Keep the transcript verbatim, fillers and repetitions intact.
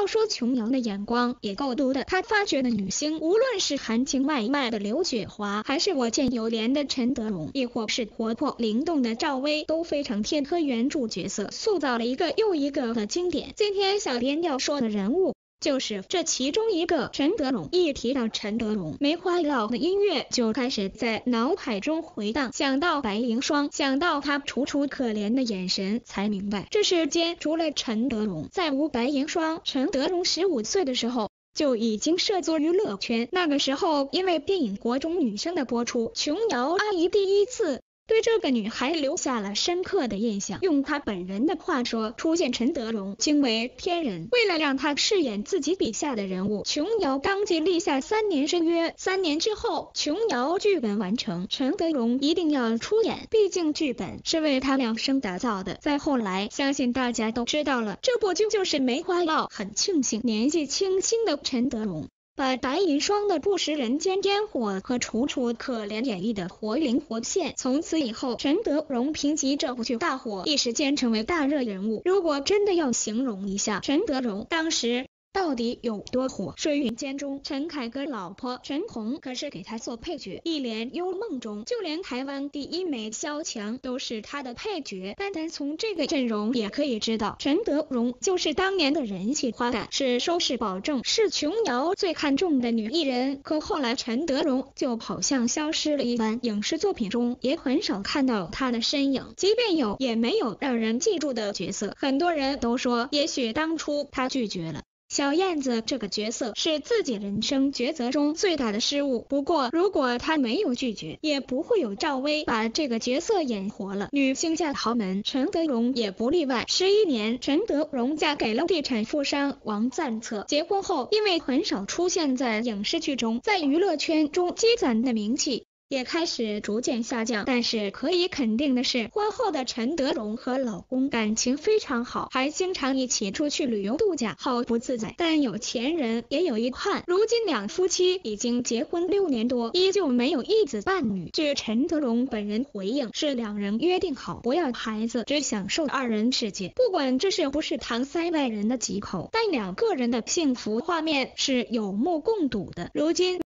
要说琼瑶的眼光也够毒的，她发掘的女星，无论是含情脉脉的刘雪华，还是我见犹怜的陈德容，亦或是活泼灵动的赵薇，都非常贴合原著角色，塑造了一个又一个的经典。今天小编要说的人物，就是这其中一个陈德容。一提到陈德容，梅花烙的音乐就开始在脑海中回荡。想到白灵霜，想到他楚楚可怜的眼神，才明白这世间除了陈德容，再无白灵霜。陈德容十五岁的时候就已经涉足娱乐圈，那个时候因为电影《国中女生》的播出，琼瑶阿姨第一次对这个女孩留下了深刻的印象。用她本人的话说，出现陈德容惊为天人。为了让她饰演自己笔下的人物，琼瑶当即立下三年深约。三年之后，琼瑶剧本完成，陈德容一定要出演，毕竟剧本是为她量身打造的。再后来，相信大家都知道了，这部剧就是《梅花烙》。很庆幸，年纪轻轻的陈德容把白银霜的不食人间烟火和楚楚可怜演绎的活灵活现。从此以后，陈德容凭借这部剧大火，一时间成为大热人物。如果真的要形容一下陈德容当时到底有多火？水云间中，陈凯歌老婆陈红可是给他做配角；一帘幽梦中，就连台湾第一美萧蔷都是他的配角。单单从这个阵容也可以知道，陈德容就是当年的人气花旦，是收视保证，是琼瑶最看重的女艺人。可后来陈德容就好像消失了一般，影视作品中也很少看到她的身影，即便有，也没有让人记住的角色。很多人都说，也许当初她拒绝了小燕子这个角色是自己人生抉择中最大的失误，不过如果她没有拒绝，也不会有赵薇把这个角色演活了。女性嫁豪门，陈德容也不例外。十一年，陈德容嫁给了地产富商王赞策。结婚后，因为很少出现在影视剧中，在娱乐圈中积攒的名气也开始逐渐下降，但是可以肯定的是，婚后的陈德容和老公感情非常好，还经常一起出去旅游度假，好不自在。但有钱人也有遗憾，如今两夫妻已经结婚六年多，依旧没有一子半女。据陈德容本人回应，是两人约定好不要孩子，只享受二人世界。不管这是不是搪塞外人的藉口，但两个人的幸福画面是有目共睹的。如今